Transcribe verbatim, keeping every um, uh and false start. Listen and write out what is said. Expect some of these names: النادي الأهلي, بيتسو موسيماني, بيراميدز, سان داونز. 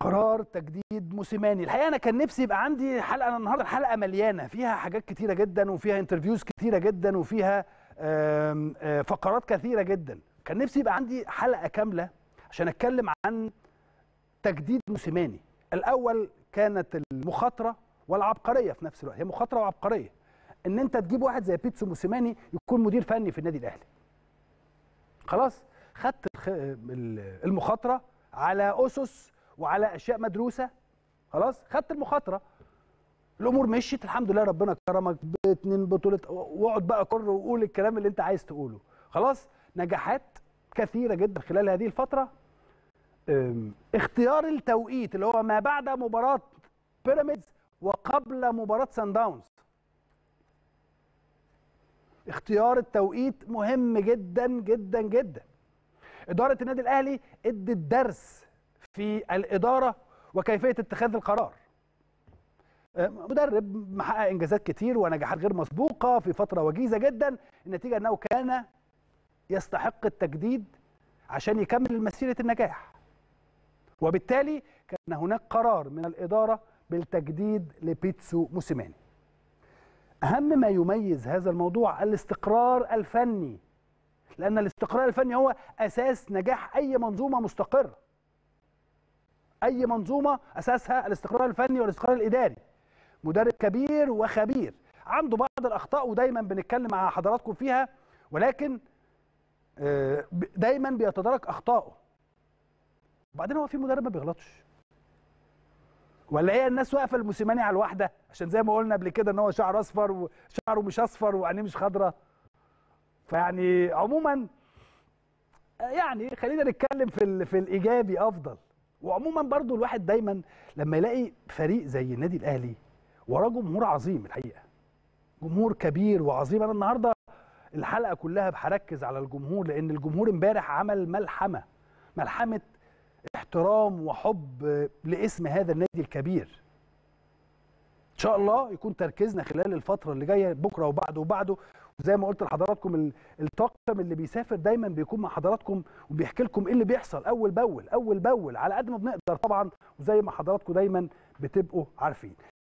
قرار تجديد موسيماني. الحقيقه انا كان نفسي يبقى عندي حلقه النهارده، الحلقه مليانه فيها حاجات كتيره جدا، وفيها انترفيوز كتيره جدا، وفيها آم آم فقرات كثيره جدا. كان نفسي يبقى عندي حلقه كامله عشان اتكلم عن تجديد موسيماني. الاول كانت المخاطره والعبقريه في نفس الوقت، هي مخاطره وعبقريه ان انت تجيب واحد زي بيتسو موسيماني يكون مدير فني في النادي الاهلي. خلاص خدت المخاطره على اسس وعلى اشياء مدروسه، خلاص خدت المخاطره، الامور مشيت الحمد لله، ربنا كرمك باتنين بطوله، واقعد بقى كر وقول الكلام اللي انت عايز تقوله. خلاص نجاحات كثيره جدا خلال هذه الفتره. اختيار التوقيت اللي هو ما بعد مباراه بيراميدز وقبل مباراه سان داونز، اختيار التوقيت مهم جدا جدا جدا. اداره النادي الاهلي ادت درس في الإدارة وكيفية اتخاذ القرار. مدرب محقق إنجازات كتير ونجاحات غير مسبوقة في فترة وجيزة جدا، النتيجة أنه كان يستحق التجديد عشان يكمل مسيرة النجاح، وبالتالي كان هناك قرار من الإدارة بالتجديد لبيتسو موسيماني. أهم ما يميز هذا الموضوع الاستقرار الفني، لأن الاستقرار الفني هو أساس نجاح أي منظومة مستقرة. أي منظومة أساسها الاستقرار الفني والاستقرار الإداري. مدرب كبير وخبير عنده بعض الأخطاء ودايما بنتكلم مع حضراتكم فيها، ولكن دايما بيتدارك أخطاؤه. وبعدين هو في مدرب ما بيغلطش، ولا هي الناس واقفة لموسيماني على الواحدة عشان زي ما قلنا قبل كده إن هو شعره أصفر وشعره مش أصفر وعينيه مش خضراء. فيعني عموما يعني خلينا نتكلم في في الإيجابي أفضل. وعموما برضو الواحد دايما لما يلاقي فريق زي النادي الاهلي وراه جمهور عظيم، الحقيقه جمهور كبير وعظيم. انا النهارده الحلقه كلها بركز على الجمهور، لان الجمهور امبارح عمل ملحمه ملحمه احترام وحب لاسم هذا النادي الكبير. ان شاء الله يكون تركيزنا خلال الفتره اللي جايه بكره وبعده وبعده، وزي ما قلت لحضراتكم الطاقم اللي بيسافر دايما بيكون مع حضراتكم وبيحكي لكم ايه اللي بيحصل اول باول اول باول على قد ما بنقدر طبعا، وزي ما حضراتكم دايما بتبقوا عارفين.